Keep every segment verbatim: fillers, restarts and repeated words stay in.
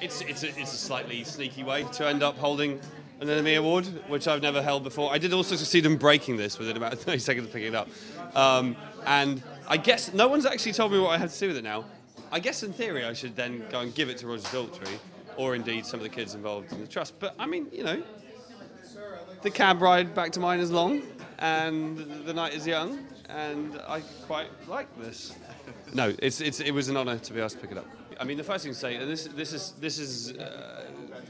it's, it's, a, it's a slightly sneaky way to end up holding an N M E Award, which I've never held before. I did also succeed in breaking this within about thirty seconds of picking it up. Um, and I guess no one's actually told me what I had to do with it now. I guess in theory I should then go and give it to Roger Daltrey, or indeed some of the kids involved in the trust. But I mean, you know, the cab ride back to mine is long, and the night is young, and I quite like this. No, it's, it's, it was an honour to be asked to pick it up. I mean, the first thing to say, and this, this is, this is uh,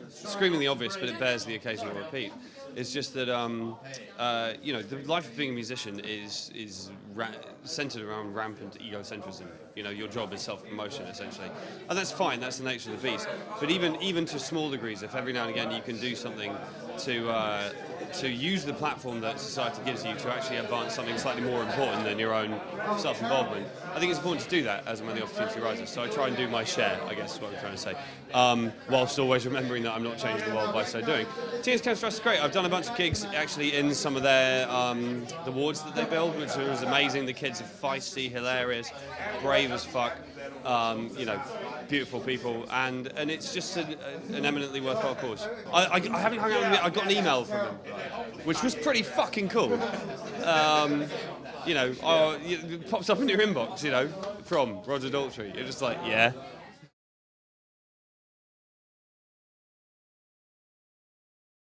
screamingly obvious, but it bears the occasional repeat, is just that, um, uh, you know, the life of being a musician is, is ra centred around rampant egocentrism. You know, your job is self-promotion, essentially. And that's fine, that's the nature of the beast. But even, even to small degrees, if every now and again you can do something to, uh, to use the platform that society gives you to actually advance something slightly more important than your own self-involvement, I think it's important to do that as and when the opportunity arises. So I try and do my share, I guess is what I'm trying to say, um, whilst always remembering that I'm not changing the world by so doing. Teenage Cancer Trust is great. I've done a bunch of gigs actually in some of their um, the wards that they build, which was amazing. The kids are feisty, hilarious, brave as fuck, um, you know, beautiful people, and, and it's just an, an eminently worthwhile cause. I, I, I haven't hung out with them. I got an email from them, which was pretty fucking cool. Um, you know, uh, it pops up in your inbox, you know, from Roger Daltrey. You're just like, yeah.